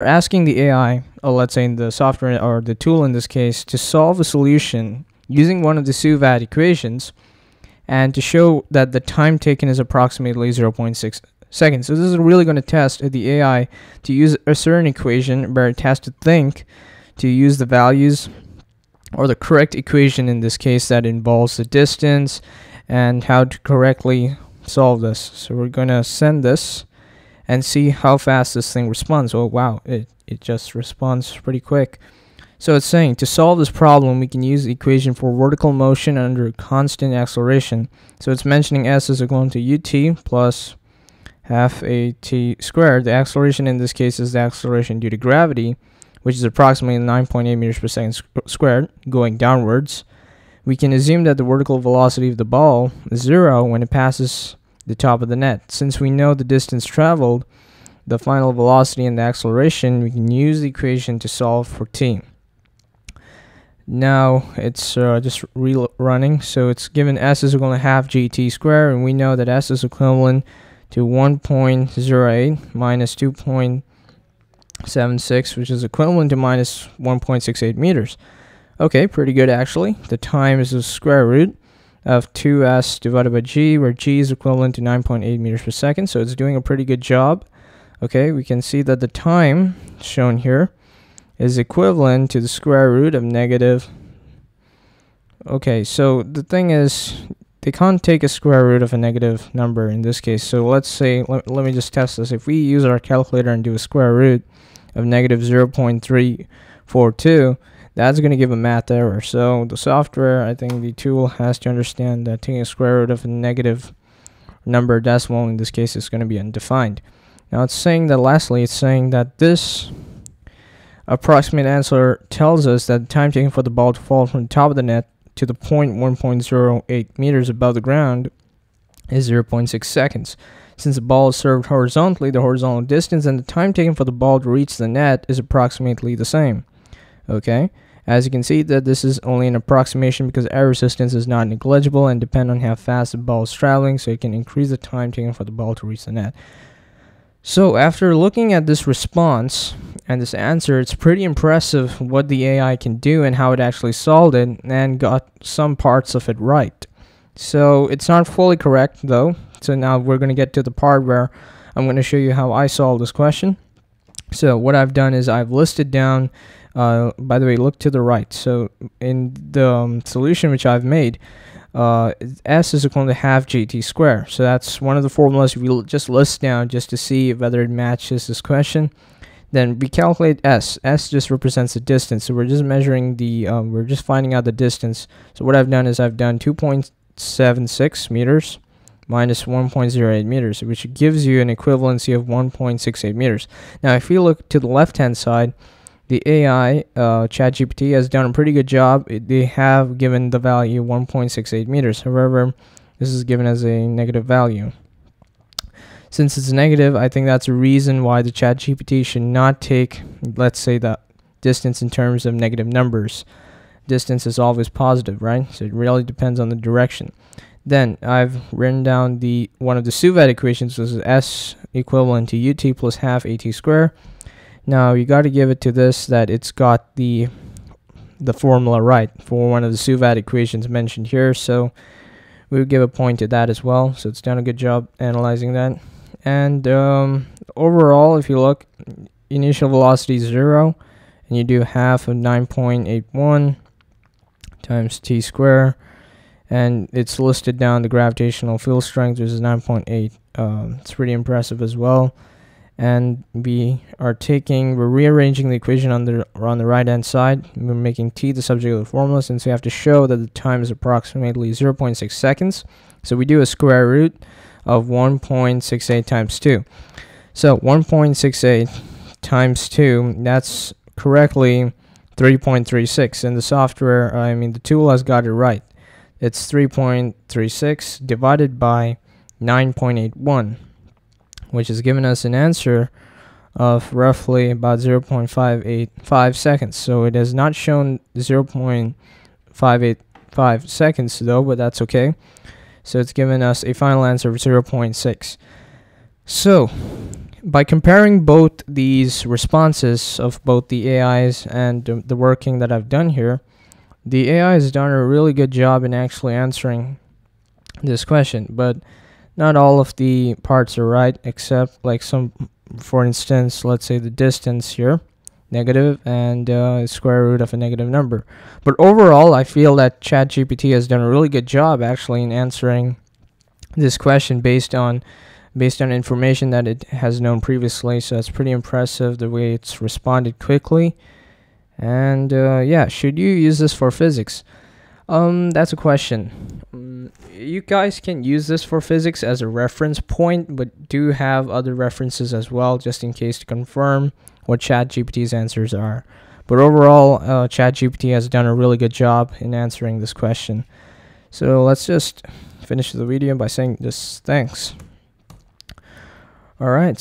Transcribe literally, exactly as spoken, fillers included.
Asking the A I, or let's say in the software or the tool in this case, to solve a solution using one of the SUVAT equations and to show that the time taken is approximately zero point six seconds. So this is really going to test the A I to use a certain equation where it has to think to use the values or the correct equation in this case that involves the distance and how to correctly solve this. So we're going to send this and see how fast this thing responds. Oh wow, it, it just responds pretty quick. So it's saying, to solve this problem, we can use the equation for vertical motion under constant acceleration. So it's mentioning s is equal to ut plus half a t squared. The acceleration in this case is the acceleration due to gravity, which is approximately nine point eight meters per second squared, going downwards. We can assume that the vertical velocity of the ball is zero when it passes the top of the net. Since we know the distance traveled, the final velocity and the acceleration, we can use the equation to solve for t. Now it's uh, just rerunning, so it's given s is equal to half gt squared, and we know that s is equivalent to one point zero eight minus two point seven six, which is equivalent to minus one point six eight meters. Okay, pretty good actually. The time is the square root of two s divided by g, where g is equivalent to nine point eight meters per second, so it's doing a pretty good job. Okay, we can see that the time shown here is equivalent to the square root of negative. Okay, so the thing is, they can't take a square root of a negative number in this case. So let's say, let, let me just test this. If we use our calculator and do a square root of negative zero point three four two, that's going to give a math error. So the software, I think the tool has to understand that taking a square root of a negative number decimal in this case is going to be undefined. Now it's saying that lastly, it's saying that this approximate answer tells us that the time taken for the ball to fall from the top of the net to the point one point zero eight meters above the ground is zero point six seconds. Since the ball is served horizontally, the horizontal distance and the time taken for the ball to reach the net is approximately the same. Okay. As you can see, that this is only an approximation because air resistance is not negligible and depend on how fast the ball is traveling, so it can increase the time taken for the ball to reach the net. So after looking at this response and this answer, it's pretty impressive what the A I can do and how it actually solved it and got some parts of it right. So it's not fully correct though. So now we're going to get to the part where I'm going to show you how I solved this question. So what I've done is I've listed down, uh, by the way, look to the right. So in the um, solution which I've made, uh, s is equal to half gt squared. So that's one of the formulas we just list down just to see whether it matches this question. Then we calculate s. S just represents the distance. So we're just measuring the, um, we're just finding out the distance. So what I've done is I've done two point seven six meters minus one point zero eight meters, which gives you an equivalency of one point six eight meters. Now, if you look to the left-hand side, the A I, uh, ChatGPT, has done a pretty good job. It, they have given the value one point six eight meters. However, this is given as a negative value. Since it's negative, I think that's a reason why the ChatGPT should not take, let's say, the distance in terms of negative numbers. Distance is always positive, right? So it really depends on the direction. Then I've written down the one of the SUVAT equations, which is s equivalent to ut plus half at squared. Now you got to give it to this that it's got the the formula right for one of the SUVAT equations mentioned here. So we would give a point to that as well. So it's done a good job analyzing that. And um, overall, if you look, initial velocity is zero, and you do half of nine point eight one times t squared. And it's listed down the gravitational field strength, which is nine point eight. Um, it's pretty impressive as well. And we are taking, we're rearranging the equation on the on the right-hand side. We're making t the subject of the formula, since we have to show that the time is approximately zero point six seconds. So we do a square root of one point six eight times two. So one point six eight times two, that's correctly three point three six. And the software, I mean the tool, has got it right. It's three point three six divided by nine point eight one, which has given us an answer of roughly about zero point five eight five seconds. So it has not shown zero point five eight five seconds though, but that's okay. So it's given us a final answer of zero point six. So By comparing both these responses of both the A Is and the working that I've done here, the A I has done a really good job in actually answering this question, but not all of the parts are right, except like some, for instance, let's say the distance here, negative, and uh, square root of a negative number. But overall, I feel that ChatGPT has done a really good job actually in answering this question based on based on information that it has known previously. So it's pretty impressive the way it's responded quickly. And uh, yeah, should you use this for physics? Um, that's a question. Um, you guys can use this for physics as a reference point, but do have other references as well, just in case to confirm what ChatGPT's answers are. But overall, uh, ChatGPT has done a really good job in answering this question. So let's just finish the video by saying this. Thanks. All right.